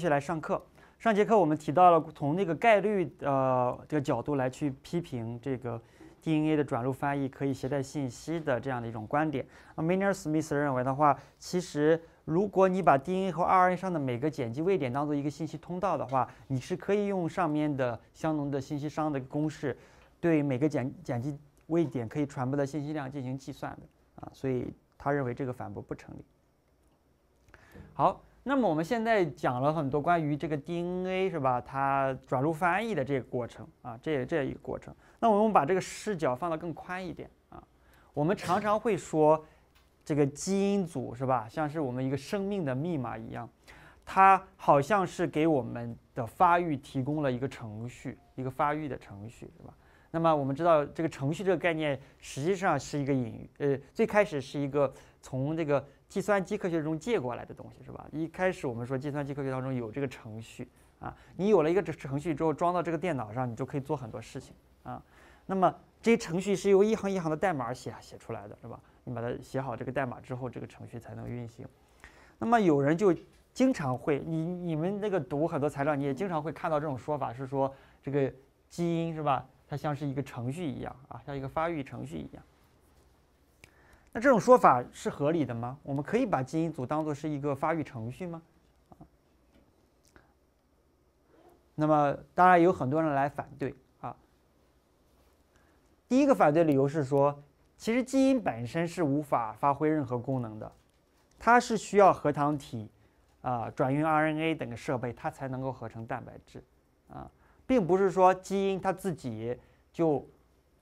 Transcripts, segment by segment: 续来上课。上节课我们提到了从那个概率这个角度来去批评这个 DNA 的转录翻译可以携带信息的这样的一种观点。Maynard-Smith 认为的话，其实如果你把 DNA 和 RNA 上的每个碱基位点当做一个信息通道的话，你是可以用上面的相同的信息商的公式，对每个碱基位点可以传播的信息量进行计算的啊。所以他认为这个反驳不成立。好。 那么我们现在讲了很多关于这个 DNA 是吧？它转录翻译的这个过程啊，这一个过程。那我们把这个视角放得更宽一点啊。我们常常会说，这个基因组是吧？像是我们一个生命的密码一样，它好像是给我们的发育提供了一个程序，一个发育的程序是吧？那么我们知道这个程序这个概念实际上是一个隐喻，最开始是一个从这个。 计算机科学中借过来的东西是吧？一开始我们说计算机科学当中有这个程序啊，你有了一个程序之后，装到这个电脑上，你就可以做很多事情啊。那么这些程序是由一行一行的代码写出来的是吧？你把它写好这个代码之后，这个程序才能运行。那么有人就经常会，你们那个读很多材料，你也经常会看到这种说法，是说这个基因是吧？它像是一个程序一样啊，像一个发育程序一样。 那这种说法是合理的吗？我们可以把基因组当作是一个发育程序吗？那么当然有很多人来反对啊。第一个反对理由是说，其实基因本身是无法发挥任何功能的，它是需要核糖体转运 RNA 等个设备，它才能够合成蛋白质啊，并不是说基因它自己就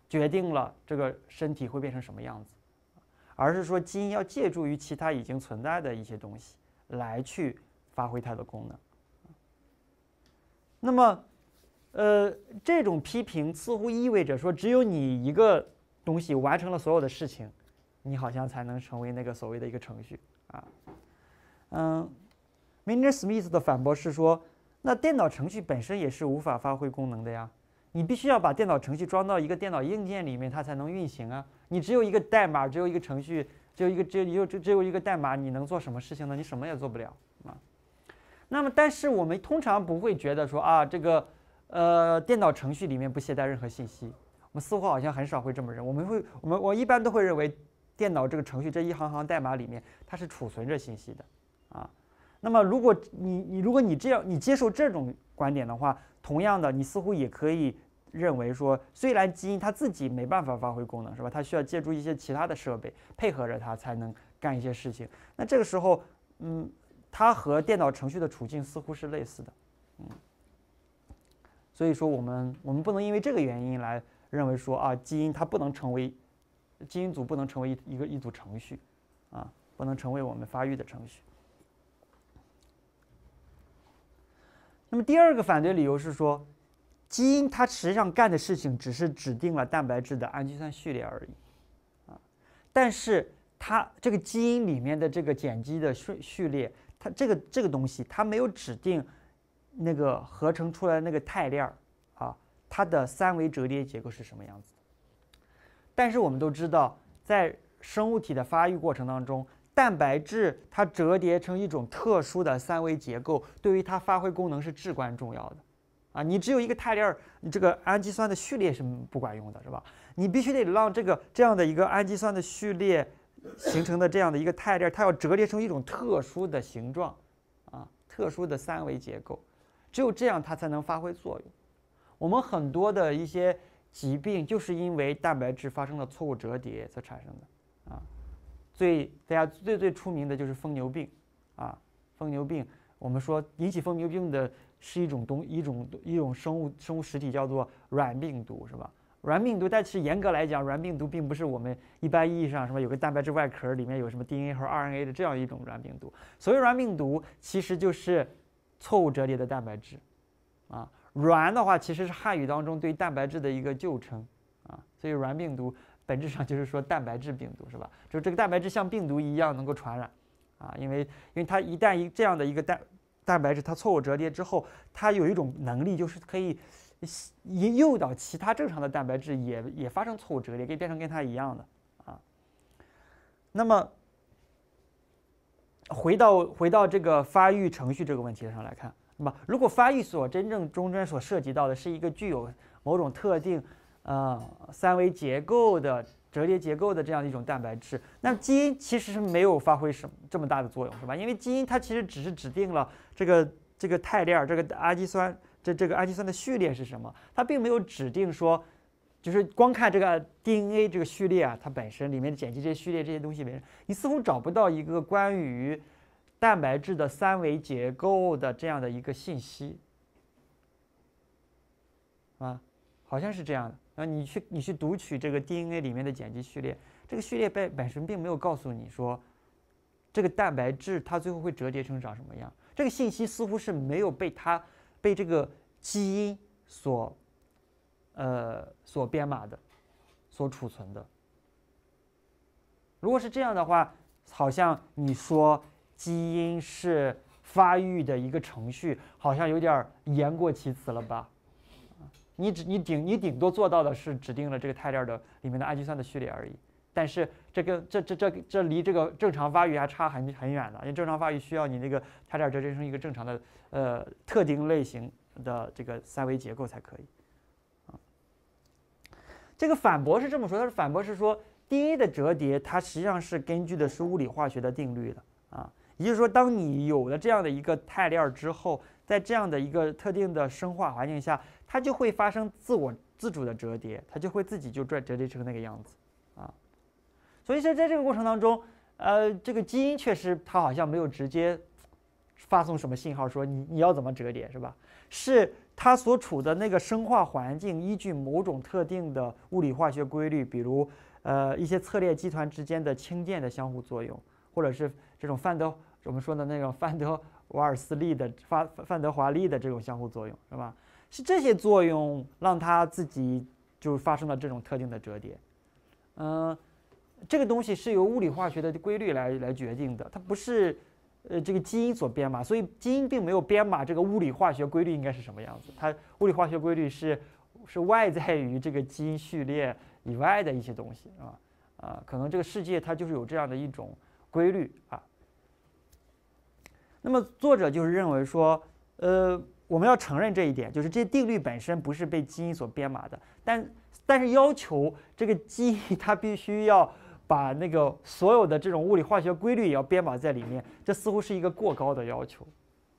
决定了这个身体会变成什么样子。 而是说，基因要借助于其他已经存在的一些东西来去发挥它的功能。那么，这种批评似乎意味着说，只有你一个东西完成了所有的事情，你好像才能成为那个所谓的一个程序啊。Minder-Smith 的反驳是说，那电脑程序本身也是无法发挥功能的呀。 你必须要把电脑程序装到一个电脑硬件里面，它才能运行啊！你只有一个代码，只有一个程序，只有一个代码，你能做什么事情呢？你什么也做不了啊！那么，但是我们通常不会觉得说啊，这个电脑程序里面不携带任何信息，我们似乎好像很少会这么认为。我一般都会认为，电脑这个程序这一行行代码里面，它是储存着信息的啊。那么，如果你这样你接受这种观点的话， 同样的，你似乎也可以认为说，虽然基因它自己没办法发挥功能，是吧？它需要借助一些其他的设备配合着它才能干一些事情。那这个时候，它和电脑程序的处境似乎是类似的，所以说我们不能因为这个原因来认为说啊，基因组不能成为一组程序，啊，不能成为我们发育的程序。 那么第二个反对理由是说，基因它实际上干的事情只是指定了蛋白质的氨基酸序列而已，啊，但是它这个基因里面的这个碱基的序列，它这个东西它没有指定那个合成出来的那个肽链啊，它的三维折叠结构是什么样子。但是我们都知道，在生物体的发育过程当中。 蛋白质它折叠成一种特殊的三维结构，对于它发挥功能是至关重要的，啊，你只有一个肽链，你这个氨基酸的序列是不管用的，是吧？你必须得让这样的一个氨基酸的序列形成的这样的一个肽链，它要折叠成一种特殊的形状，啊，特殊的三维结构，只有这样它才能发挥作用。我们很多的一些疾病就是因为蛋白质发生了错误折叠所产生的，啊。 大家最出名的就是疯牛病，啊，疯牛病，我们说引起疯牛病的是一种生物实体叫做软病毒，是吧？软病毒，但是严格来讲，软病毒并不是我们一般意义上什么有个蛋白质外壳里面有什么 DNA 和 RNA 的这样一种软病毒。所谓软病毒，其实就是错误折叠的蛋白质，啊，软的话其实是汉语当中对蛋白质的一个旧称，啊，所以软病毒。 本质上就是说蛋白质病毒是吧？就这个蛋白质像病毒一样能够传染，啊，因为它一旦这样的一个蛋白质它错误折叠之后，它有一种能力就是可以诱导其他正常的蛋白质也发生错误折叠，可以变成跟它一样的啊。那么回到这个发育程序这个问题上来看那么，如果发育所真正中间所涉及到的是一个具有某种特定三维结构的折叠结构的这样一种蛋白质，那么基因其实是没有发挥什么这么大的作用，是吧？因为基因它其实只是指定了这个肽链儿、这个氨基酸这个氨基酸的序列是什么，它并没有指定说。 就是光看这个 DNA 这个序列啊，它本身里面碱基这些序列这些东西本身，你似乎找不到一个关于蛋白质的三维结构的这样的一个信息，啊，好像是这样的。然后你去读取这个 DNA 里面的碱基序列，这个序列本身并没有告诉你说这个蛋白质它最后会折叠成长什么样，这个信息似乎是没有被这个基因所编码的，所储存的。如果是这样的话，好像你说基因是发育的一个程序，好像有点言过其词了吧？你顶多做到的是指定了这个肽链的里面的氨基酸的序列而已。但是这离这个正常发育还差很远的，因为正常发育需要你那个肽链折叠成一个正常的特定类型的这个三维结构才可以。 这个反驳是这么说，他是反驳是说 DNA 的折叠，它实际上是根据的是物理化学的定律的啊，也就是说，当你有了这样的一个肽链之后，在这样的一个特定的生化环境下，它就会发生自主的折叠，它就会自己就折叠成那个样子啊。所以说，在这个过程当中，这个基因确实它好像没有直接发送什么信号说你要怎么折叠是吧？是。 它所处的那个生化环境，依据某种特定的物理化学规律，比如一些侧链基团之间的氢键的相互作用，或者是这种范德瓦尔斯力的范德华力的这种相互作用，是吧？是这些作用让它自己就发生了这种特定的折叠。这个东西是由物理化学的规律来决定的，它不是。 这个基因所编码，所以基因并没有编码这个物理化学规律应该是什么样子。它物理化学规律是外在于这个基因序列以外的一些东西啊可能这个世界它就是有这样的一种规律啊。那么作者就是认为说，我们要承认这一点，就是这些定律本身不是被基因所编码的，但是要求这个基因它必须要。 把那个所有的这种物理化学规律也要编码在里面，这似乎是一个过高的要求，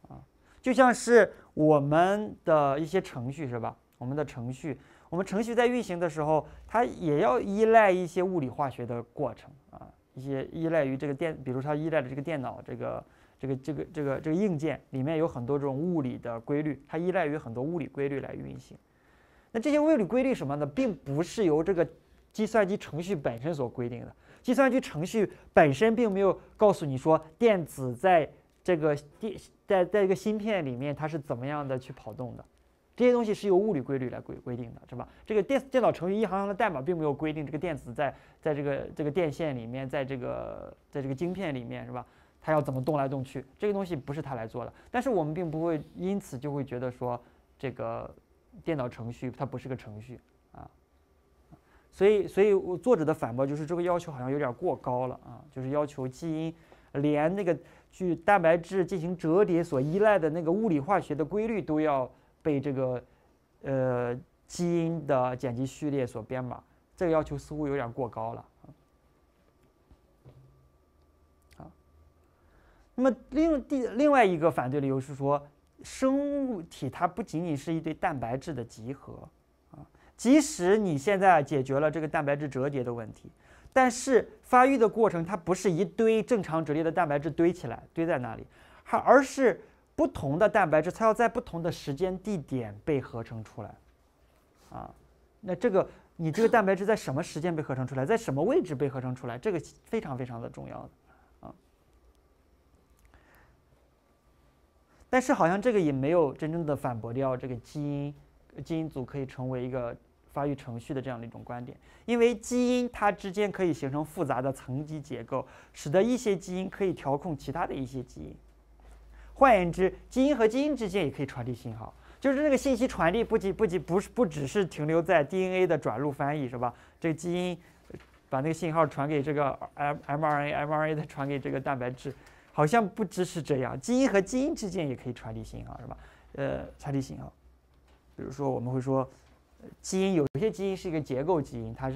啊，就像是我们的一些程序是吧？我们程序在运行的时候，它也要依赖一些物理化学的过程啊，依赖于这个比如它依赖着这个电脑这个硬件里面有很多这种物理的规律，它依赖于很多物理规律来运行。那这些物理规律什么呢？并不是由这个。 计算机程序本身所规定的，计算机程序本身并没有告诉你说电子在这个芯片里面它是怎么样的去跑动的，这些东西是由物理规律来规定的，是吧？这个电脑程序一行行的代码并没有规定这个电子在这个电线里面，在这个晶片里面，是吧？它要怎么动来动去，这个东西不是它来做的。但是我们并不会因此就会觉得说这个电脑程序它不是个程序。 所以作者的反驳就是这个要求好像有点过高了啊，就是要求基因连那个去蛋白质进行折叠所依赖的那个物理化学的规律都要被这个基因的碱基序列所编码，这个要求似乎有点过高了啊。好，那么另外一个反对理由是说，生物体它不仅仅是一堆蛋白质的集合。 即使你现在解决了这个蛋白质折叠的问题，但是发育的过程它不是一堆正常折叠的蛋白质堆起来堆在那里，而是不同的蛋白质它要在不同的时间地点被合成出来，啊，那你这个蛋白质在什么时间被合成出来，在什么位置被合成出来，这个非常非常的重要的啊。但是好像这个也没有真正的反驳掉这个基因组可以成为一个。 发育程序的这样的一种观点，因为基因它之间可以形成复杂的层级结构，使得一些基因可以调控其他的一些基因。换言之，基因和基因之间也可以传递信号，就是那个信息传递不只是停留在 DNA 的转录翻译是吧？这个基因把那个信号传给这个 mRNA，mRNA 再传给这个蛋白质，好像不只是这样，基因和基因之间也可以传递信号，是吧？传递信号，比如说我们会说，基因有些基因是一个结构基因，它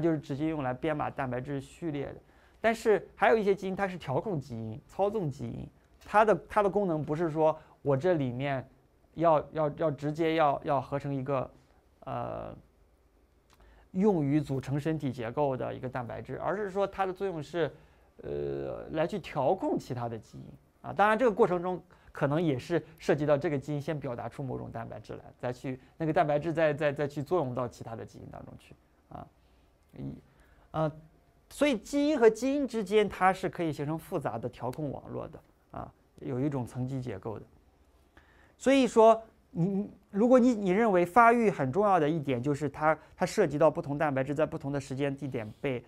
就是直接用来编码蛋白质序列的，但是还有一些基因它是调控基因、操纵基因，它的功能不是说我这里面要直接要合成一个用于组成身体结构的一个蛋白质，而是说它的作用是，来去调控其他的基因啊。当然，这个过程中可能也是涉及到这个基因先表达出某种蛋白质来，再去那个蛋白质再去作用到其他的基因当中去啊。所以基因和基因之间它是可以形成复杂的调控网络的啊，有一种层级结构的。所以说。如果你认为发育很重要的一点就是它涉及到不同蛋白质在不同的时间地点被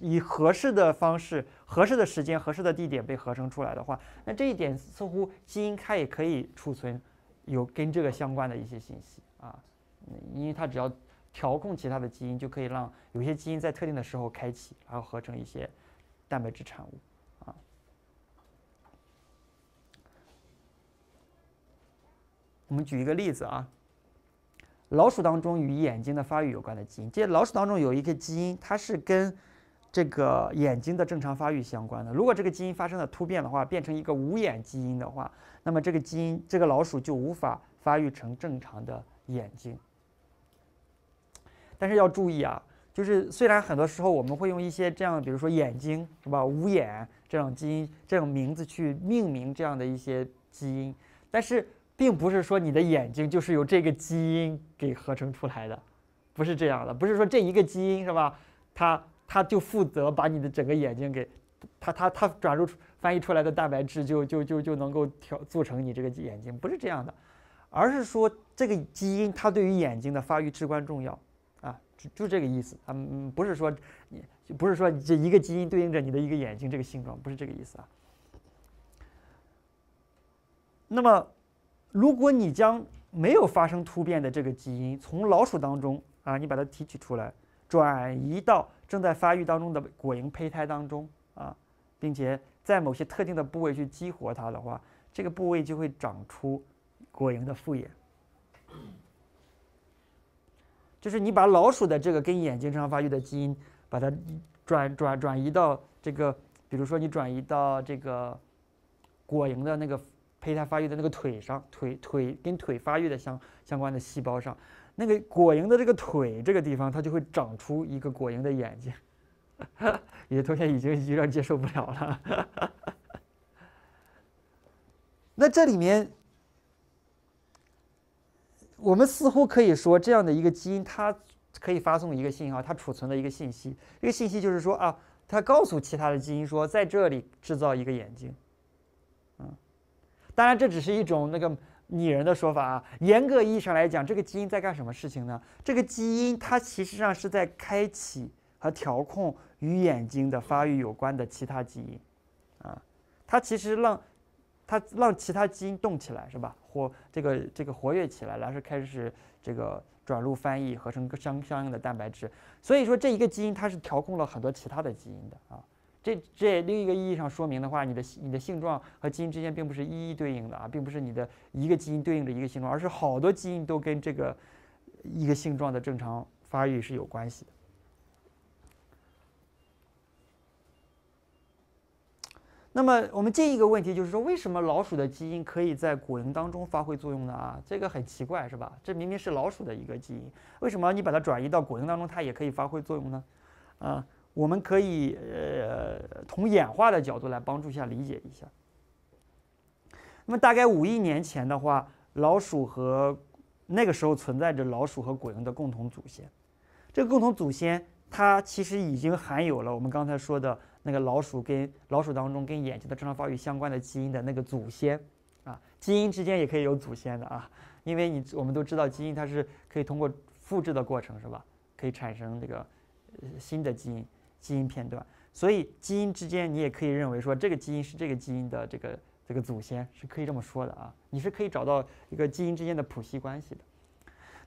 以合适的方式、合适的时间、合适的地点被合成出来的话，那这一点似乎基因它也可以储存有跟这个相关的一些信息啊，因为它只要调控其他的基因，就可以让有些基因在特定的时候开启，然后合成一些蛋白质产物。我们举一个例子啊，老鼠当中与眼睛的发育有关的基因，这老鼠当中有一个基因，它是跟这个眼睛的正常发育相关的。如果这个基因发生了突变的话，变成一个无眼基因的话，那么这个老鼠就无法发育成正常的眼睛。但是要注意啊，就是虽然很多时候我们会用一些这样，比如说眼睛是吧、无眼这种基因、这种名字去命名这样的一些基因，但是。并不是说你的眼睛就是由这个基因给合成出来的，不是这样的，不是说这一个基因是吧？它就负责把你的整个眼睛给它转入翻译出来的蛋白质就能够组成你这个眼睛，不是这样的，而是说这个基因它对于眼睛的发育至关重要啊，就这个意思啊，不是说这一个基因对应着你的一个眼睛这个性状，不是这个意思啊。那么。如果你将没有发生突变的这个基因从老鼠当中啊，你把它提取出来，转移到正在发育当中的果蝇胚胎当中啊，并且在某些特定的部位去激活它的话，这个部位就会长出果蝇的复眼。就是你把老鼠的这个跟眼睛上发育的基因，把它转移到这个，比如说你转移到这个果蝇的那个。胚胎发育的那个腿上，腿跟腿发育的相关的细胞上，那个果蝇的这个腿这个地方，它就会长出一个果蝇的眼睛。有些同学已经有点接受不了了。那这里面，我们似乎可以说，这样的一个基因，它可以发送一个信号，它储存的一个信息，这个信息就是说啊，它告诉其他的基因说，在这里制造一个眼睛。当然，这只是一种那个拟人的说法啊。严格意义上来讲，这个基因在干什么事情呢？这个基因它其实上是在开启和调控与眼睛的发育有关的其他基因，啊，它其实让其他基因动起来，是吧？这个活跃起来，然后开始这个转录翻译，合成相应的蛋白质。所以说，这一个基因它是调控了很多其他的基因的啊。这另一个意义上说明的话，你的性状和基因之间并不是一一对应的啊，并不是你的一个基因对应着一个性状，而是好多基因都跟这个一个性状的正常发育是有关系的。那么我们进一个问题就是说，为什么老鼠的基因可以在果蝇当中发挥作用呢？啊，这个很奇怪是吧？这明明是老鼠的一个基因，为什么你把它转移到果蝇当中，它也可以发挥作用呢？啊？我们可以从演化的角度来帮助一下理解一下。那么大概5亿年前的话，那个时候存在着老鼠和果蝇的共同祖先。这个共同祖先它其实已经含有了我们刚才说的那个老鼠当中跟眼睛的正常发育相关的基因的那个祖先啊，基因之间也可以有祖先的啊，因为我们都知道基因它是可以通过复制的过程是吧，可以产生这个新的基因片段，所以基因之间你也可以认为说这个基因是这个基因的这个祖先，是可以这么说的啊。你是可以找到一个基因之间的谱系关系的。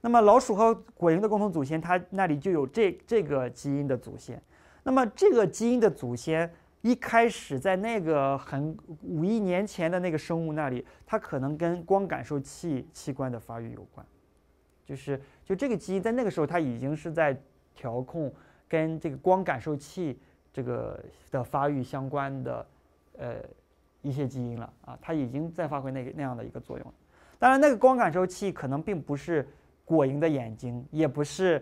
那么老鼠和果蝇的共同祖先，它那里就有这个基因的祖先。那么这个基因的祖先一开始在那个很5亿年前的那个生物那里，它可能跟光感受器器官的发育有关，就这个基因在那个时候它已经是在调控跟这个光感受器这个的发育相关的一些基因了啊，它已经在发挥那样的一个作用了。当然，那个光感受器可能并不是果蝇的眼睛，也不是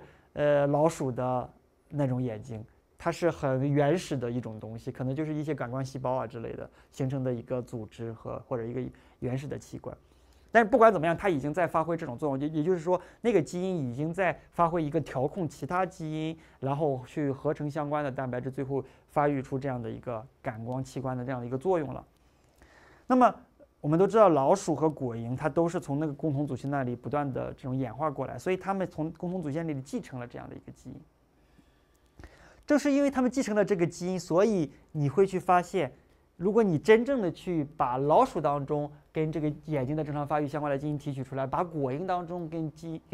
老鼠的那种眼睛。 它是很原始的一种东西，可能就是一些感光细胞啊之类的形成的一个组织或者一个原始的器官，但是不管怎么样，它已经在发挥这种作用，也就是说，那个基因已经在发挥一个调控其他基因，然后去合成相关的蛋白质，最后发育出这样的一个感光器官的这样的一个作用了。那么我们都知道，老鼠和果蝇它都是从那个共同祖先那里不断的这种演化过来，所以它们从共同祖先那里继承了这样的一个基因。 正是因为他们继承了这个基因，所以你会去发现，如果你真正的去把老鼠当中跟这个眼睛的正常发育相关的基因提取出来，把果蝇当中跟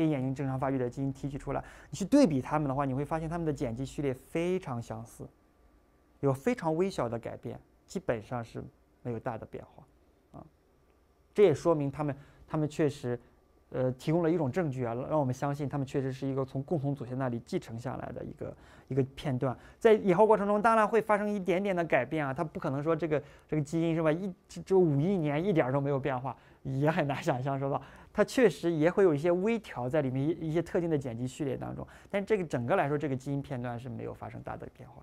眼睛正常发育的基因提取出来，你去对比它们的话，你会发现它们的碱基序列非常相似，有非常微小的改变，基本上是没有大的变化，啊，这也说明他们确实。 提供了一种证据啊，让我们相信他们确实是一个从共同祖先那里继承下来的一个片段。在演化过程中，当然会发生一点点的改变啊，它不可能说这个基因是吧，只有5亿年一点都没有变化，也很难想象是吧？它确实也会有一些微调在里面，一些特定的碱基序列当中，但这个整个来说，这个基因片段是没有发生大的变化。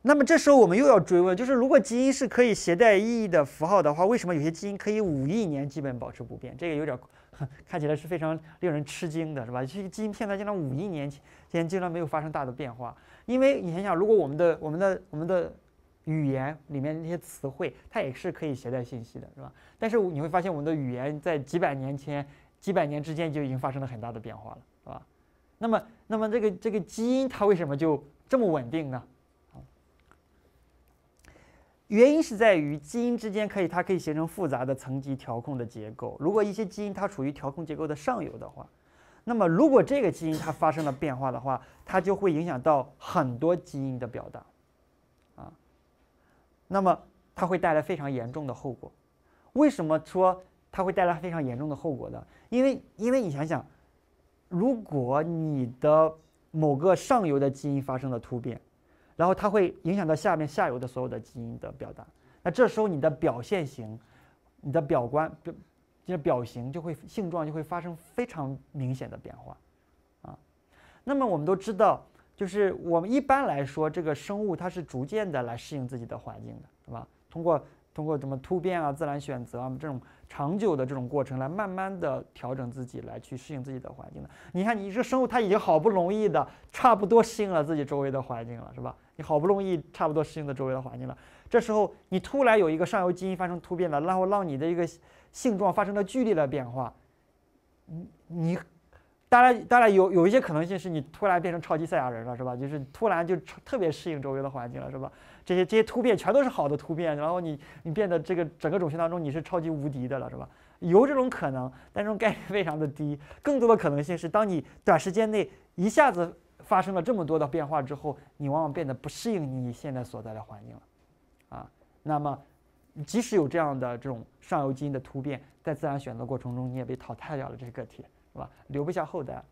那么这时候我们又要追问，就是如果基因是可以携带意义的符号的话，为什么有些基因可以5亿年基本保持不变？这个有点看起来是非常令人吃惊的，是吧？这个基因片段竟然5亿年前竟然没有发生大的变化，因为你想想，如果我们的语言里面那些词汇，它也是可以携带信息的，是吧？但是你会发现，我们的语言在几百年之间就已经发生了很大的变化了，是吧？那么这个基因它为什么就这么稳定呢？ 原因是在于基因之间它可以形成复杂的层级调控的结构。如果一些基因它处于调控结构的上游的话，那么如果这个基因它发生了变化的话，它就会影响到很多基因的表达，啊，那么它会带来非常严重的后果。为什么说它会带来非常严重的后果呢？因为你想想，如果你的某个上游的基因发生了突变。 然后它会影响到下游的所有的基因的表达，那这时候你的表现型、你的表型就会性状就会发生非常明显的变化，啊，那么我们都知道，就是我们一般来说，这个生物它是逐渐的来适应自己的环境的，是吧？通过什么突变啊、自然选择啊这种长久的这种过程来慢慢的调整自己，来去适应自己的环境的。你看，你这生物它已经好不容易的差不多适应了自己周围的环境了，是吧？ 你好不容易差不多适应了周围的环境了，这时候你突然有一个上游基因发生突变了，然后让你的一个性状发生了剧烈的变化，你当然有一些可能性是你突然变成超级赛亚人了，是吧？就是突然就特别适应周围的环境了，是吧？这些突变全都是好的突变，然后你变得这个整个种群当中你是超级无敌的了，是吧？有这种可能，但这种概率非常的低。更多的可能性是，当你短时间内一下子。 发生了这么多的变化之后，你往往变得不适应你现在所在的环境了，啊，那么即使有这样的这种上游基因的突变，在自然选择过程中，你也被淘汰掉了这些个体，是吧？留不下后代。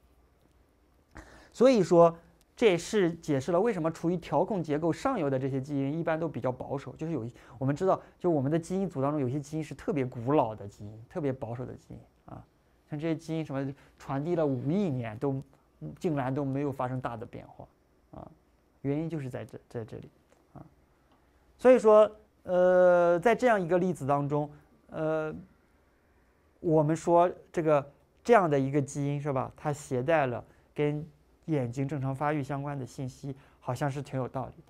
所以说，这也是解释了为什么处于调控结构上游的这些基因一般都比较保守，就是我们知道，就我们的基因组当中有些基因是特别古老的基因，特别保守的基因啊，像这些基因什么传递了5亿年都。 竟然都没有发生大的变化，啊，原因就是在这里，啊，所以说，在这样一个例子当中，我们说这样的一个基因是吧，它携带了跟眼睛正常发育相关的信息，好像是挺有道理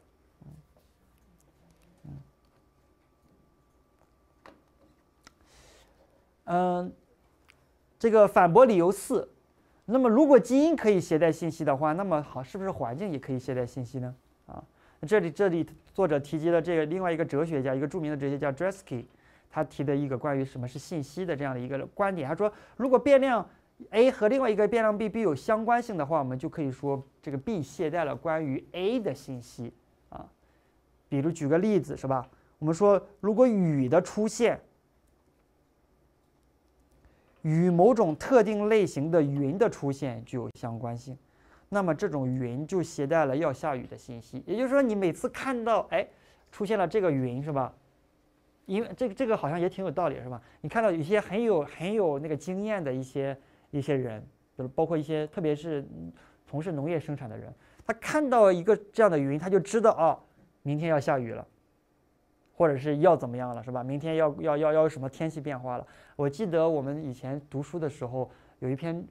的。 这个反驳理由4。 那么，如果基因可以携带信息的话，那么好，是不是环境也可以携带信息呢？啊，这里作者提及了这个另外一个哲学家，一个著名的哲学家 Dresky， 他提的一个关于什么是信息的这样的一个观点。他说，如果变量 A 和另外一个变量 B 有相关性的话，我们就可以说这个 B 携带了关于 A 的信息啊。比如举个例子是吧？我们说如果雨的出现与某种特定类型的云的出现具有相关性，那么这种云就携带了要下雨的信息。也就是说，你每次看到出现了这个云是吧？因为这个好像也挺有道理是吧？你看到有些很有那个经验的一些人，就是包括一些特别是从事农业生产的人，他看到一个这样的云，他就知道明天要下雨了，或者是要怎么样了是吧？明天要有什么天气变化了？我记得我们以前读书的时候有一篇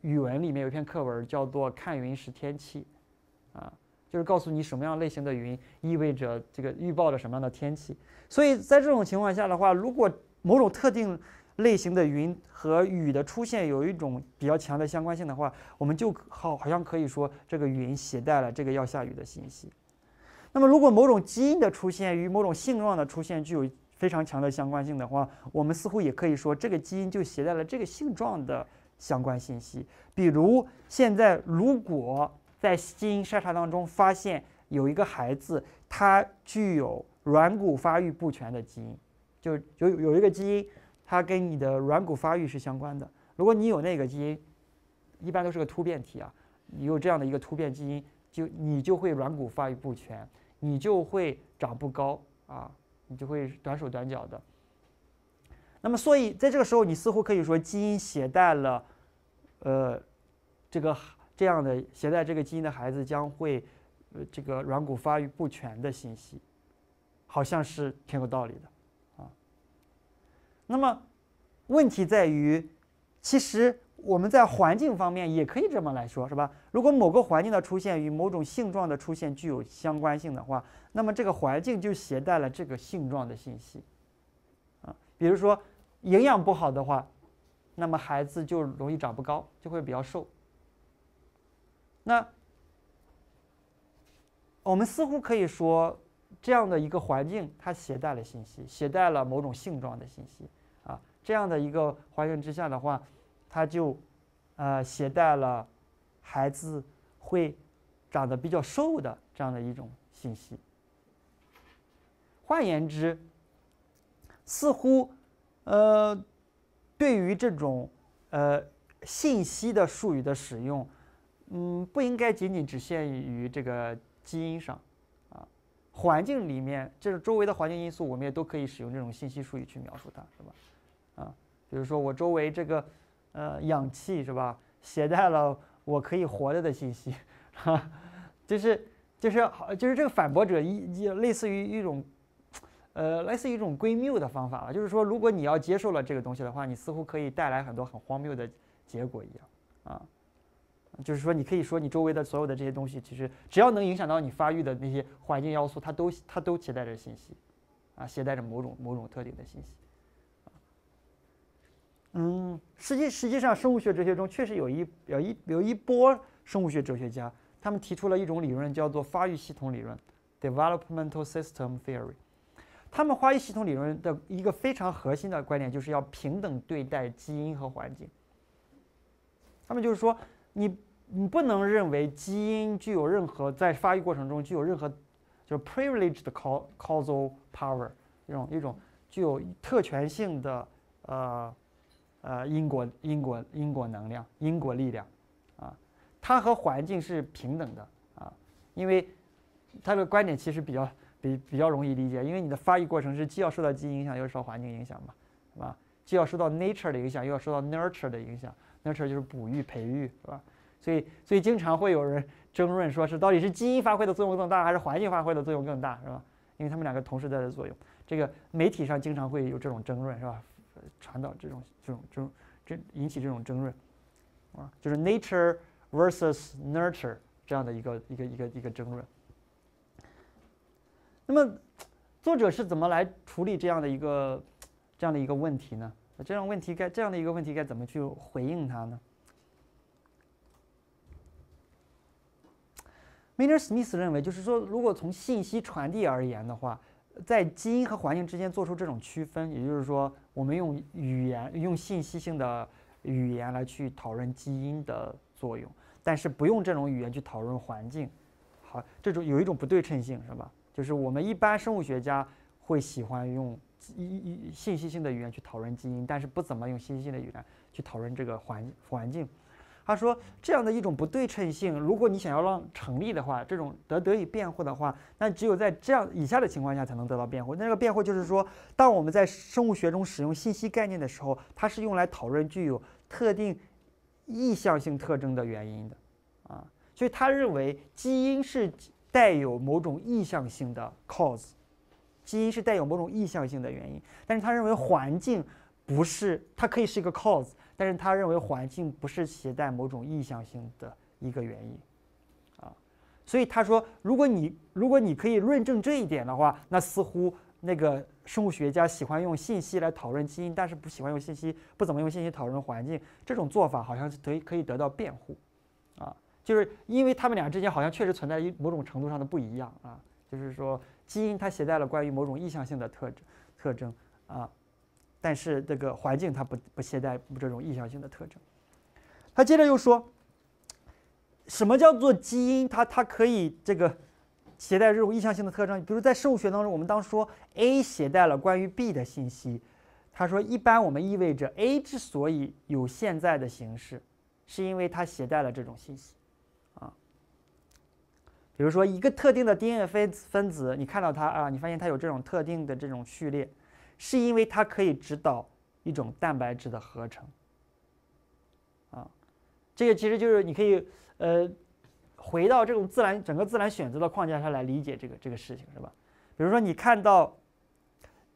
语文里面有一篇课文叫做《看云识天气》，啊。就是告诉你什么样类型的云意味着这个预报了什么样的天气，所以在这种情况下的话，如果某种特定类型的云和雨的出现有一种比较强的相关性的话，我们就好像可以说这个云携带了这个要下雨的信息。那么如果某种基因的出现与某种性状的出现具有非常强的相关性的话，我们似乎也可以说这个基因就携带了这个性状的相关信息。比如现在如果在基因筛查当中发现有一个孩子，他具有软骨发育不全的基因，就有一个基因，它跟你的软骨发育是相关的。如果你有那个基因，一般都是个突变体啊，你有这样的一个突变基因，你就会软骨发育不全，你就会长不高啊，你就会短手短脚的。那么，所以在这个时候，你似乎可以说基因携带了，这样的携带这个基因的孩子将会，这个软骨发育不全的信息，好像是挺有道理的，啊。那么，问题在于，其实我们在环境方面也可以这么来说，是吧？如果某个环境的出现与某种性状的出现具有相关性的话，那么这个环境就携带了这个性状的信息，啊。比如说，营养不好的话，那么孩子就容易长不高，就会比较瘦。那我们似乎可以说，这样的一个环境它携带了信息，携带了某种性状的信息啊。这样的一个环境之下的话，它就携带了孩子会长得比较瘦的这样的一种信息。换言之，似乎对于这种信息的术语的使用，不应该仅仅只限于这个基因上，啊，环境里面，这周围的环境因素，我们也都可以使用这种信息术语去描述它，是吧？啊，比如说我周围这个，氧气是吧，携带了我可以活着的信息，啊，就是这个反驳者类似于一种归谬的方法了，就是说，如果你要接受了这个东西的话，你似乎可以带来很多很荒谬的结果一样，啊。就是说，你可以说你周围的所有的这些东西，其实只要能影响到你发育的那些环境要素，它都携带着信息，啊，携带着某种特定的信息。实际上，生物学哲学中确实有一波生物学哲学家，他们提出了一种理论，叫做发育系统理论 （developmental system theory）。他们发育系统理论的一个非常核心的观点，就是要平等对待基因和环境。他们就是说，你不能认为基因具有任何在发育过程中具有任何就是 privileged causal power 一种具有特权性的因果能量因果力量啊，它和环境是平等的啊，因为它的观点其实比较容易理解，因为你的发育过程是既要受到基因影响，又受到环境影响嘛，是吧？既要受到 nature 的影响，又要受到 nurture 的影响。nurture 就是哺育、培育，是吧？所以经常会有人争论，说是到底是基因发挥的作用更大，还是环境发挥的作用更大，是吧？因为他们两个同时在作用。这个媒体上经常会有这种争论，是吧？传导这种引起这种争论，啊，就是 nature versus nurture 这样的一个争论。那么作者是怎么来处理这样的一个问题呢？这样的一个问题该怎么去回应它呢？ Minder-Smith 认为，就是说，如果从信息传递而言的话，在基因和环境之间做出这种区分，也就是说，我们用语言、用信息性的语言来去讨论基因的作用，但是不用这种语言去讨论环境。好，这种有一种不对称性，是吧？就是我们一般生物学家会喜欢用信息性的语言去讨论基因，但是不怎么用信息性的语言去讨论这个环境。他说，这样的一种不对称性，如果你想要让成立的话，这种得以辩护的话，那只有在这样以下的情况下才能得到辩护。那这个辩护就是说，当我们在生物学中使用信息概念的时候，它是用来讨论具有特定意向性特征的原因的，啊，所以他认为基因是带有某种意向性的 cause， 基因是带有某种意向性的原因，但是他认为环境不是，它可以是一个 cause。但是他认为环境不是携带某种意向性的一个原因，啊，所以他说，如果你可以论证这一点的话，那似乎那个生物学家喜欢用信息来讨论基因，但是不怎么用信息讨论环境，这种做法好像是可以得到辩护，啊，就是因为他们俩之间好像确实存在于某种程度上的不一样啊，就是说基因它携带了关于某种意向性的特征啊。但是这个环境它不携带这种意向性的特征。他接着又说，什么叫做基因？它可以这个携带这种意向性的特征。比如在生物学当中，我们当说 A 携带了关于 B 的信息，他说一般我们意味着 A 之所以有现在的形式，是因为它携带了这种信息。啊，比如说一个特定的 DNA 分子，你看到它啊，你发现它有这种特定的这种序列。是因为它可以指导一种蛋白质的合成，啊，这个其实就是你可以回到这种整个自然选择的框架上来理解这个事情，是吧？比如说你看到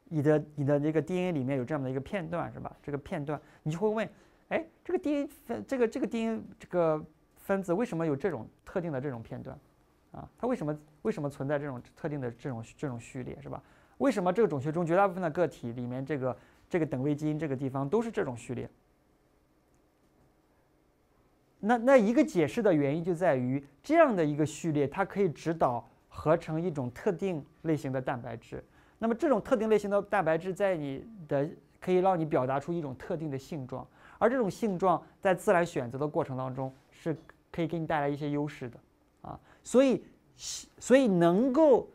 你的那个 DNA 里面有这样的一个片段，是吧？这个片段你就会问，哎，这个 DNA 这个分子为什么有这种特定的这种片段啊？它为什么存在这种特定的这种序列，是吧？为什么这个种学中绝大部分的个体里面，这个等位基因这个地方都是这种序列？那一个解释的原因就在于，这样的一个序列它可以指导合成一种特定类型的蛋白质。那么这种特定类型的蛋白质在你的可以让你表达出一种特定的性状，而这种性状在自然选择的过程当中是可以给你带来一些优势的啊，所以能够。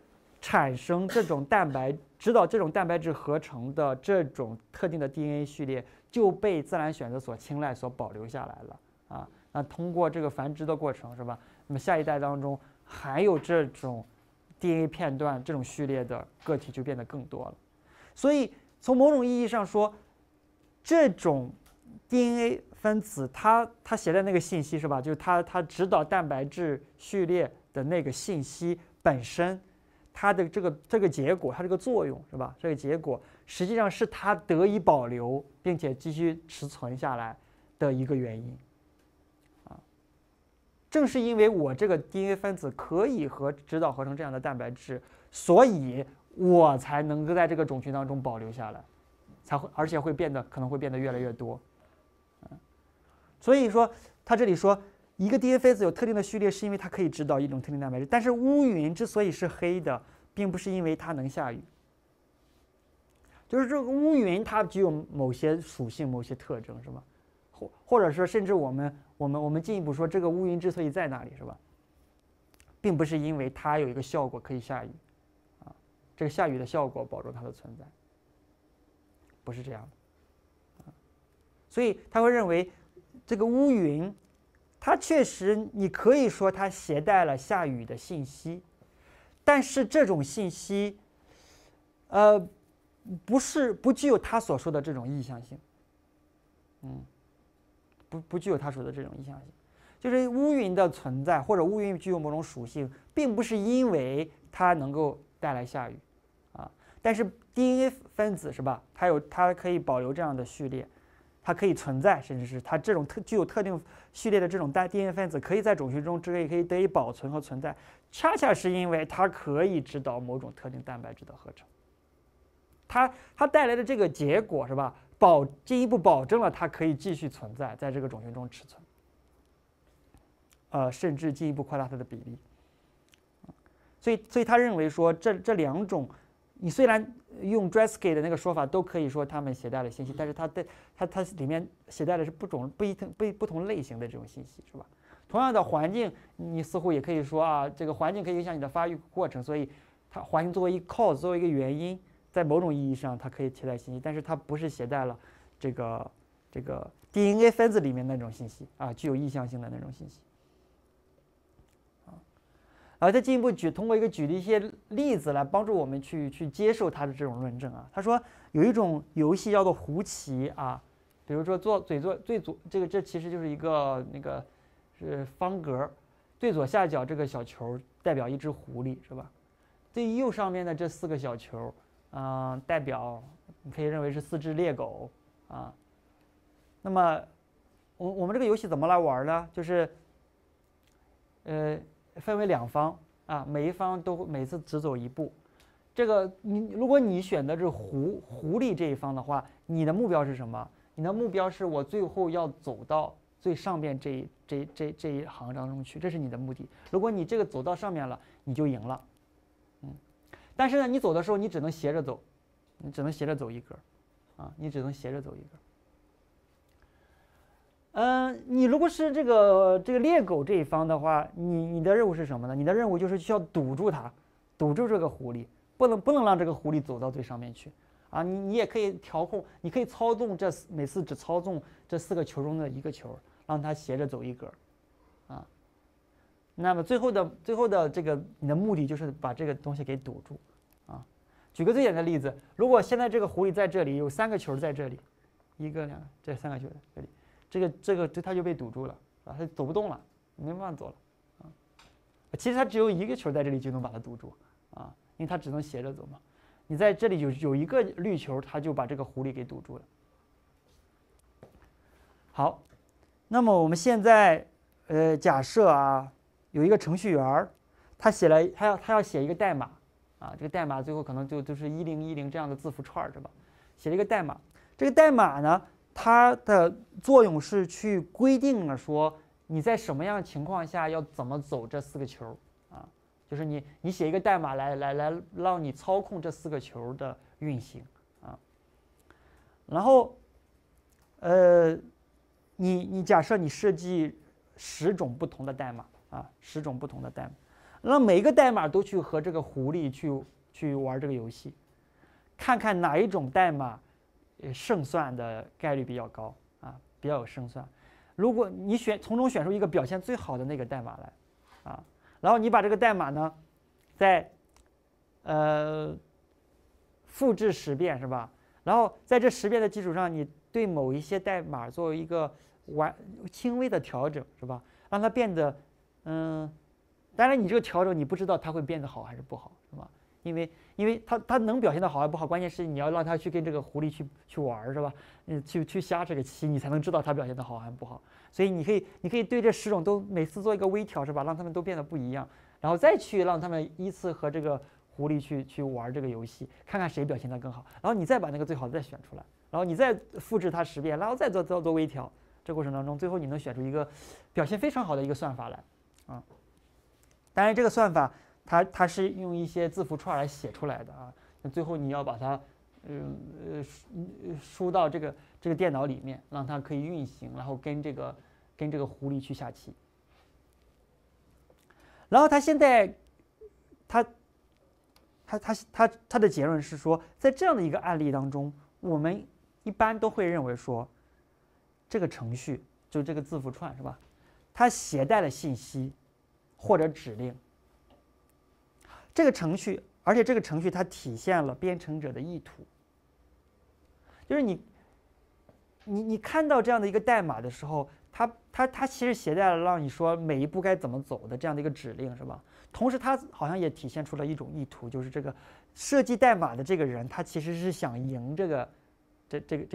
产生这种蛋白指导这种蛋白质合成的这种特定的 DNA 序列就被自然选择所青睐所保留下来了啊。那通过这个繁殖的过程，是吧？那么下一代当中还有这种 DNA 片段这种序列的个体就变得更多了。所以从某种意义上说，这种 DNA 分子它携带那个信息，是吧？就是它指导蛋白质序列的那个信息本身。它的这个结果，它这个作用，是吧？这个结果实际上是它得以保留并且继续持存下来的一个原因，啊，正是因为我这个 DNA 分子可以指导合成这样的蛋白质，所以我才能够在这个种群当中保留下来，而且可能会变得越来越多，嗯，所以说他这里说。一个 DNA 分子有特定的序列，是因为它可以指导一种特定蛋白质。但是乌云之所以是黑的，并不是因为它能下雨。就是这个乌云，它具有某些属性、某些特征，是吧？或者说，甚至我们进一步说，这个乌云之所以在那里，是吧？并不是因为它有一个效果可以下雨，啊，这个下雨的效果保证它的存在，不是这样的。啊，所以他会认为这个乌云。它确实，你可以说它携带了下雨的信息，但是这种信息，不具有他所说的这种意向性，嗯，不具有他所说的这种意向性，就是乌云的存在或者乌云具有某种属性，并不是因为它能够带来下雨，啊，但是 DNA 分子是吧？它可以保留这样的序列。它可以存在，甚至是它这种具有特定序列的这种 DNA 分子，可以在种群中可以得以保存和存在，恰是因为它可以指导某种特定蛋白质的合成。它带来的这个结果是吧，进一步保证了它可以继续存在，在这个种群中持存，甚至进一步扩大它的比例。所以他认为说，这两种你虽然用 Dresky 的那个说法都可以说他们携带了信息，但是它里面携带的是不同类型的这种信息，是吧？同样的环境，你似乎也可以说啊，这个环境可以影响你的发育过程，所以它环境作为一 cause， 作为一个原因，在某种意义上它可以携带信息，但是它不是携带了这个 DNA 分子里面那种信息啊，具有意向性的那种信息。 啊，再进一步通过举例一些例子来帮助我们去接受他的这种论证啊。他说有一种游戏叫做胡棋啊，比如说最左这其实就是一个是方格，最左下角这个小球代表一只狐狸是吧？最右上面的这四个小球，代表你可以认为是4只猎狗啊。那么我们这个游戏怎么来玩呢？就是分为2方啊，每一方都每次只走一步。这个如果你选的是狐狸这一方的话，你的目标是什么？你的目标是我最后要走到最上边这一行当中去，这是你的目的。如果你这个走到上面了，你就赢了。嗯，但是呢，你走的时候你只能斜着走，你只能斜着走一格，啊，你只能斜着走一格。 你如果是这个猎狗这一方的话，你的任务是什么呢？你的任务就是需要堵住它，堵住这个狐狸，不能让这个狐狸走到最上面去啊！你也可以调控，你可以操纵每次只操纵这4个球中的一个球，让它斜着走一格，啊。那么最后的这个你的目的就是把这个东西给堵住，啊。举个最简单的例子，如果现在这个狐狸在这里有3个球在这里，1个、2个，这3个球在这里。 这个它就被堵住了啊，它走不动了，没办法走了啊。其实它只有1个球在这里就能把它堵住啊，因为它只能斜着走嘛。你在这里有1个绿球，它就把这个狐狸给堵住了。好，那么我们现在假设啊，有一个程序员，他要写一个代码啊，这个代码最后可能就是1010这样的字符串是吧？写了一个代码，这个代码呢？ 它的作用是去规定了说你在什么样的情况下要怎么走这4个球啊，就是你写一个代码来让你操控这4个球的运行啊。然后，你假设你设计10种不同的代码啊，10种不同的代码，让每一个代码都去和这个狐狸去玩这个游戏，看看哪一种代码。 胜算的概率比较高啊，比较有胜算。如果你从中选出一个表现最好的那个代码来，啊，然后你把这个代码呢，再复制10遍是吧？然后在这10遍的基础上，你对某一些代码作为一个轻微的调整是吧？让它变得当然你这个调整你不知道它会变得好还是不好是吧？ 因为它能表现的好还不好，关键是你要让它去跟这个狐狸去玩是吧？去下这个棋，你才能知道它表现的好还不好。所以你可以对这10种都每次做一个微调是吧？让它们都变得不一样，然后再去让它们依次和这个狐狸去玩这个游戏，看看谁表现的更好。然后你再把那个最好的再选出来，然后你再复制它10遍，然后再做微调。这过程当中，最后你能选出一个表现非常好的一个算法来啊。当然，这个算法。 它是用一些字符串来写出来的啊，那最后你要把它，输到这个电脑里面，让它可以运行，然后跟这个狐狸去下棋。然后他现在，他的结论是说，在这样的一个案例当中，我们一般都会认为说，这个程序就这个字符串是吧？它携带了信息或者指令。 这个程序，而且这个程序它体现了编程者的意图，就是你看到这样的一个代码的时候，它其实携带了让你说每一步该怎么走的这样的一个指令，是吧？同时，它好像也体现出了一种意图，就是这个设计代码的这个人，他其实是想赢这个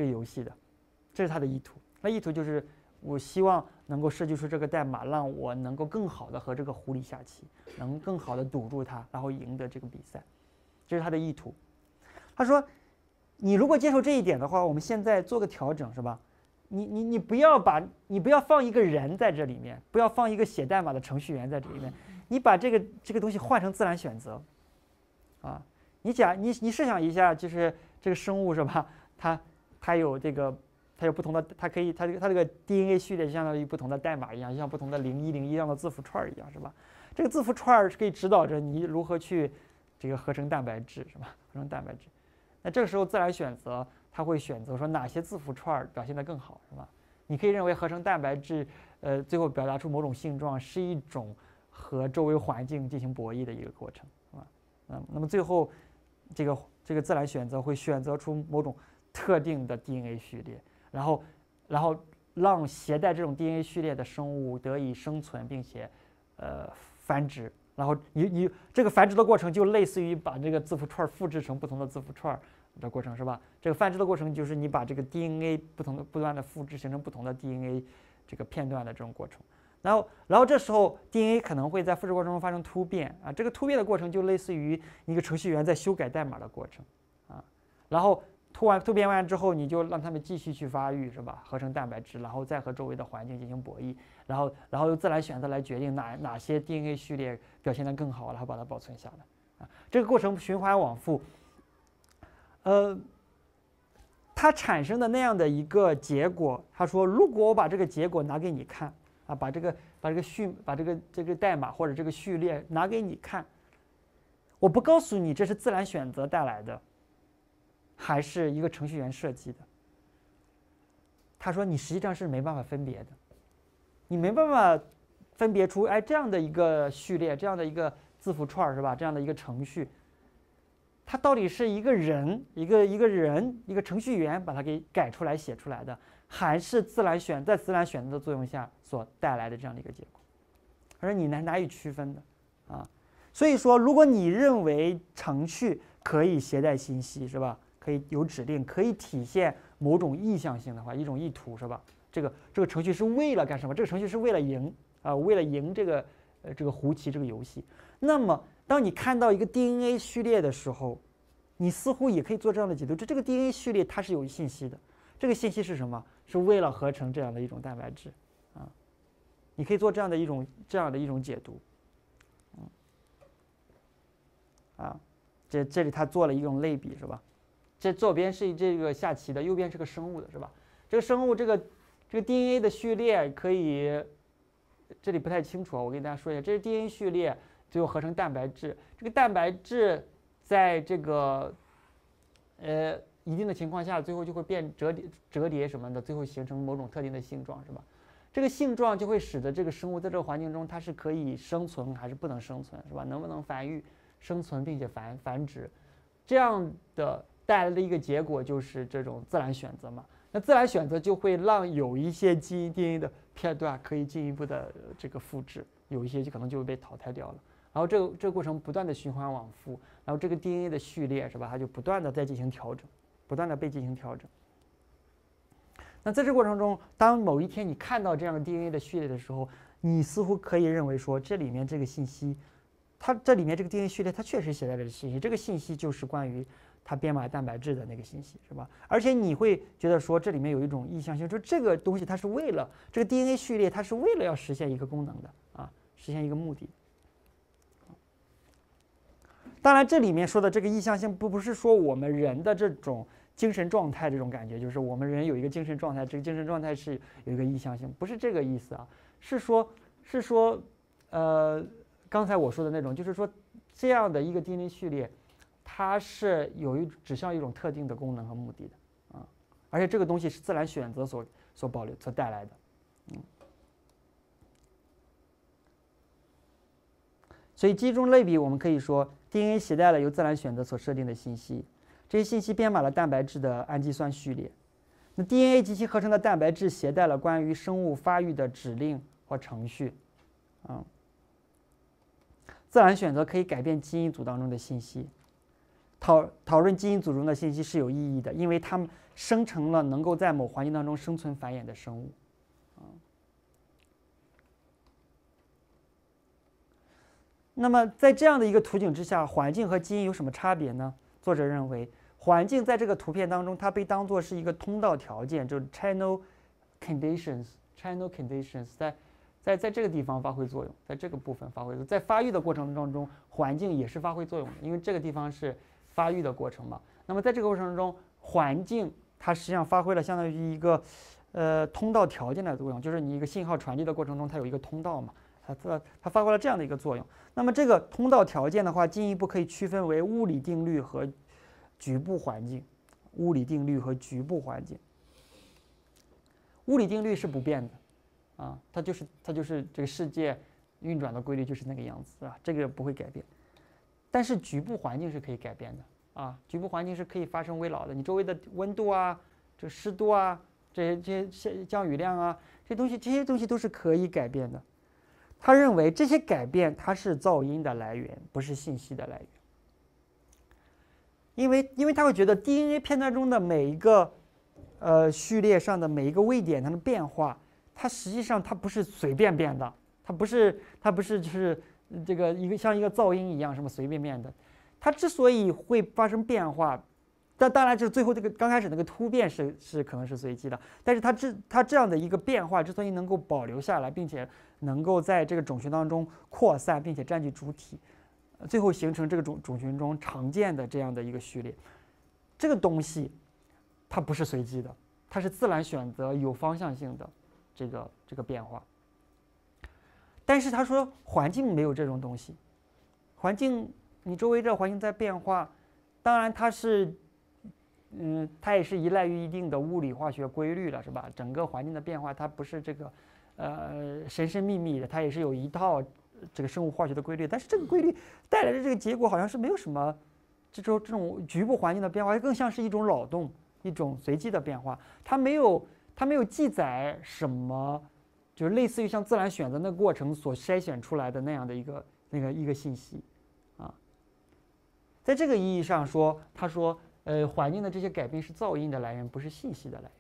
游戏的，这是他的意图。那意图就是我希望。 能够设计出这个代码，让我能够更好的和这个狐狸下棋，能更好的堵住它，然后赢得这个比赛，这是他的意图。他说：“你如果接受这一点的话，我们现在做个调整，是吧？你不要放一个人在这里面，不要放一个写代码的程序员在这里面，你把这个东西换成自然选择，啊，你试想一下，就是这个生物是吧？它有不同的，它这个 DNA 序列就相当于不同的代码一样，就像不同的0101这样的字符串一样，是吧？这个字符串是可以指导着你如何去这个合成蛋白质，是吧？合成蛋白质。那这个时候自然选择它会选择说哪些字符串表现得更好，是吧？你可以认为合成蛋白质，最后表达出某种性状是一种和周围环境进行博弈的一个过程，是吧？那么最后这个自然选择会选择出某种特定的 DNA 序列。然后让携带这种 DNA 序列的生物得以生存，并且繁殖。然后你这个繁殖的过程就类似于把这个字符串复制成不同的字符串的过程，是吧？这个繁殖的过程就是你把这个 DNA 不断的复制，形成不同的 DNA 这个片段的这种过程。然后这时候 DNA 可能会在复制过程中发生突变啊，这个突变的过程就类似于一个程序员在修改代码的过程啊，然后。突变完之后，你就让他们继续去发育，是吧？合成蛋白质，然后再和周围的环境进行博弈，然后由自然选择来决定哪些 DNA 序列表现得更好，然后把它保存下来。啊，这个过程循环往复。它产生的那样的一个结果，他说，如果我把这个结果拿给你看，啊，把这个代码或者这个序列拿给你看，我不告诉你这是自然选择带来的。还是一个程序员设计的。他说：“你实际上是没办法分别的，你没办法分别出，哎，这样的一个序列，这样的一个字符串，是吧？这样的一个程序，它到底是一个程序员把它给改出来写出来的，还是在自然选择的作用下所带来的这样的一个结果？而你难以区分的啊。所以说，如果你认为程序可以携带信息，是吧？”可以有指令，可以体现某种意向性的话，一种意图，是吧？这个程序是为了干什么？这个程序是为了赢啊、为了赢这个胡棋这个游戏。那么，当你看到一个 DNA 序列的时候，你似乎也可以做这样的解读：这个 DNA 序列它是有信息的，这个信息是什么？是为了合成这样的一种蛋白质啊！你可以做这样的一种解读，啊，这里他做了一种类比，是吧？这左边是这个下棋的，右边是个生物的，是吧？这个生物这个 DNA 的序列可以，这里不太清楚啊，我给大家说一下，这是 DNA 序列，最后合成蛋白质。这个蛋白质在这个一定的情况下，最后就会折叠什么的，最后形成某种特定的性状，是吧？这个性状就会使得这个生物在这个环境中它是可以生存还是不能生存，是吧？能不能繁育、生存并且繁殖，这样的。带来的一个结果就是这种自然选择嘛，那自然选择就会让有一些基因 DNA 的片段可以进一步的这个复制，有一些就可能就会被淘汰掉了。然后这个过程不断的循环往复，然后这个 DNA 的序列是吧，它就不断的在进行调整，不断的被进行调整。那在这过程中，当某一天你看到这样的 DNA 的序列的时候，你似乎可以认为说这里面这个信息，它这里面这个 DNA 序列它确实携带了信息，这个信息就是关于。它编码蛋白质的那个信息是吧？而且你会觉得说这里面有一种意向性，说这个东西它是为了这个 DNA 序列，它是为了要实现一个功能的啊，实现一个目的。当然，这里面说的这个意向性不是说我们人的这种精神状态这种感觉，就是我们人有一个精神状态，这个精神状态是有一个意向性，不是这个意思啊，是说，刚才我说的那种，就是说这样的一个 DNA 序列。它是指向一种特定的功能和目的的啊，而且这个东西是自然选择所保留所带来的，所以集中类比，我们可以说 DNA 携带了由自然选择所设定的信息，这些信息编码了蛋白质的氨基酸序列。那 DNA 及其合成的蛋白质携带了关于生物发育的指令或程序，啊，自然选择可以改变基因组当中的信息。讨论基因组中的信息是有意义的，因为它们生成了能够在某环境当中生存繁衍的生物。那么，在这样的一个图景之下，环境和基因有什么差别呢？作者认为，环境在这个图片当中，它被当作是一个通道条件，就是 channel conditions 在这个地方发挥作用，在这个部分发挥作用，在发育的过程当中，环境也是发挥作用的，因为这个地方是发育的过程嘛。那么在这个过程中，环境它实际上发挥了相当于一个通道条件的作用，就是你一个信号传递的过程中，它有一个通道嘛，它发挥了这样的一个作用。那么这个通道条件的话，进一步可以区分为物理定律和局部环境。物理定律和局部环境，物理定律是不变的，啊，它就是这个世界运转的规律就是那个样子啊，这个不会改变。但是局部环境是可以改变的啊，局部环境是可以发生微扰的，你周围的温度啊、这湿度啊、这些降雨量啊，这些东西都是可以改变的。他认为这些改变它是噪音的来源，不是信息的来源。因为他会觉得 DNA 片段中的每一个序列上的每一个位点它的变化，它实际上它不是随便变的，它不是就是这个一个像一个噪音一样什么随便变的，它之所以会发生变化，但当然就是最后这个刚开始那个突变是可能是随机的，但是它这样的一个变化之所以能够保留下来，并且能够在这个种群当中扩散，并且占据主体。最后形成这个种群中常见的这样的一个序列，这个东西它不是随机的，它是自然选择有方向性的这个变化。但是他说环境没有这种东西，环境你周围这环境在变化，当然它也是依赖于一定的物理化学规律了，是吧？整个环境的变化它不是这个神神秘秘的，它也是有一套。这个生物化学的规律，但是这个规律带来的这个结果好像是没有什么，这种局部环境的变化，更像是一种扰动，一种随机的变化。它没有记载什么，就是类似于像自然选择的过程所筛选出来的那样的一个信息，啊，在这个意义上说，他说，环境的这些改变是噪音的来源，不是信息的来源。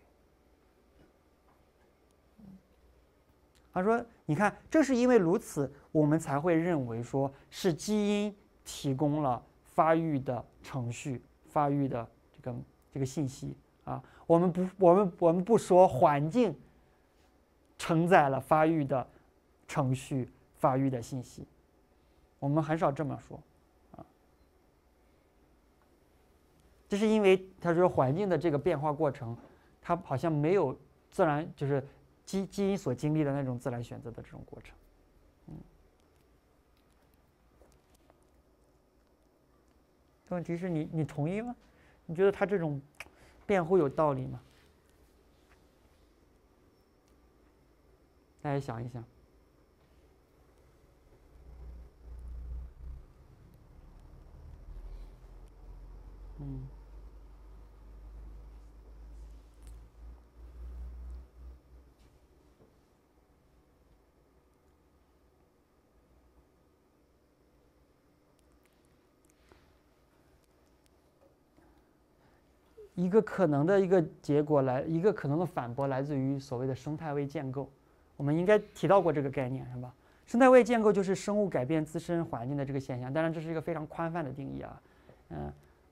他说：“你看，正是因为如此，我们才会认为说是基因提供了发育的程序、发育的这个信息啊。我们不说环境承载了发育的程序、发育的信息，我们很少这么说啊。这是因为他说环境的这个变化过程，它好像没有自然就是。”基因所经历的那种自然选择的这种过程，问题是你同意吗？你觉得他这种辩护有道理吗？大家想一想。一个可能的一个结果来，一个可能的反驳来自于所谓的生态位建构。我们应该提到过这个概念，是吧？生态位建构就是生物改变自身环境的这个现象。当然，这是一个非常宽泛的定义啊。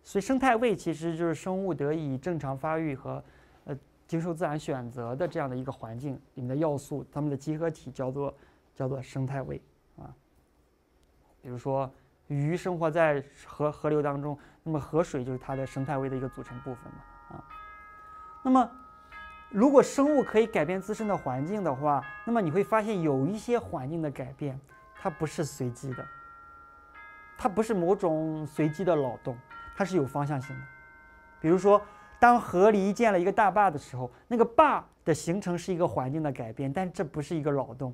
所以生态位其实就是生物得以正常发育和经受自然选择的这样的一个环境里面的要素，它们的集合体叫做生态位啊。比如说。鱼生活在河流当中，那么河水就是它的生态位的一个组成部分嘛啊。那么，如果生物可以改变自身的环境的话，那么你会发现有一些环境的改变，它不是随机的，它不是某种随机的扰动，它是有方向性的。比如说，当河狸建了一个大坝的时候，那个坝的形成是一个环境的改变，但这不是一个扰动，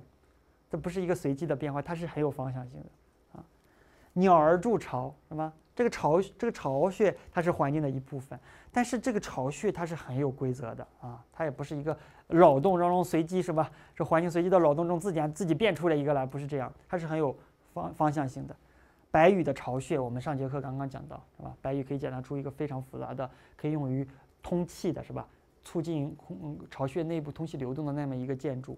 这不是一个随机的变化，它是很有方向性的。鸟儿筑巢，是吧？这个巢穴它是环境的一部分，但是这个巢穴它是很有规则的啊，它也不是一个扰动当中随机，是吧？这环境随机的扰动中自己变出来一个来，不是这样，它是很有方向性的。白羽的巢穴，我们上节课刚刚讲到，是吧？白羽可以检查出一个非常复杂的，可以用于通气的，是吧？促进巢穴内部通气流动的那么一个建筑，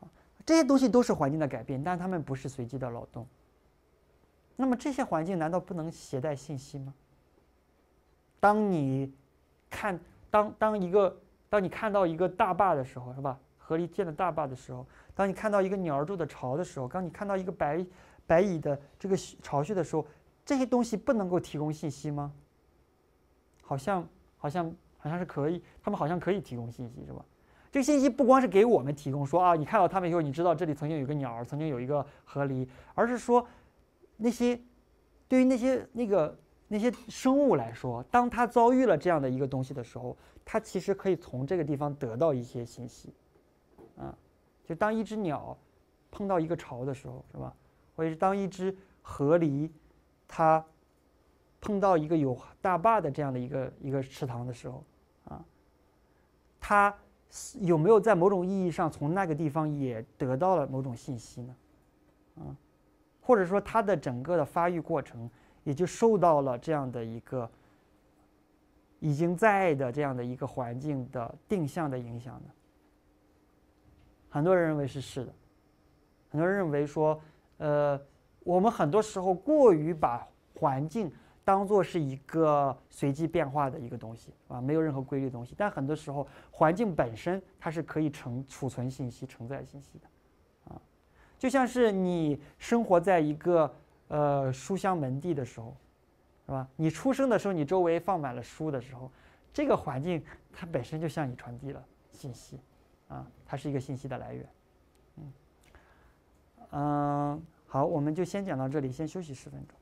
啊，这些东西都是环境的改变，但它们不是随机的扰动。那么这些环境难道不能携带信息吗？当你看到一个大坝的时候，是吧？河狸建的大坝的时候，当你看到一个鸟儿筑的巢的时候，当你看到一个白蚁的这个巢穴的时候，这些东西不能够提供信息吗？好像是可以，他们好像可以提供信息，是吧？这个信息不光是给我们提供说啊，你看到它们以后，你知道这里曾经有一个鸟，曾经有一个河狸，而是说那些对于那些生物来说，当它遭遇了这样的一个东西的时候，它其实可以从这个地方得到一些信息，啊，就当一只鸟碰到一个巢的时候，是吧？或者是当一只河狸它碰到一个有大坝的这样的一个池塘的时候，啊，它有没有在某种意义上从那个地方也得到了某种信息呢？啊，或者说它的整个的发育过程也就受到了这样的一个已经在的这样的一个环境的定向的影响呢？很多人认为是的，很多人认为说，我们很多时候过于把环境当作是一个随机变化的一个东西啊，没有任何规律的东西。但很多时候，环境本身它是可以储存信息、承载信息的，啊，就像是你生活在一个书香门第的时候，是吧？你出生的时候，你周围放满了书的时候，这个环境它本身就向你传递了信息，啊，它是一个信息的来源。好，我们就先讲到这里，先休息10分钟。